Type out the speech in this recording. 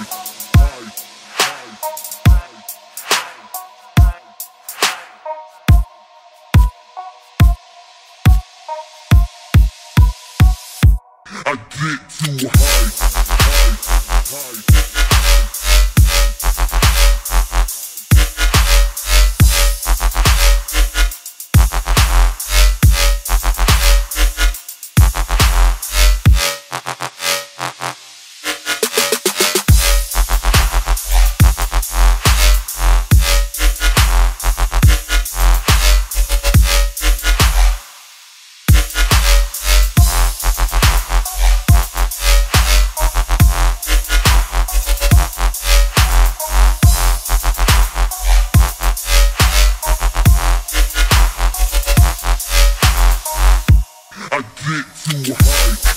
I get too high. I get too high.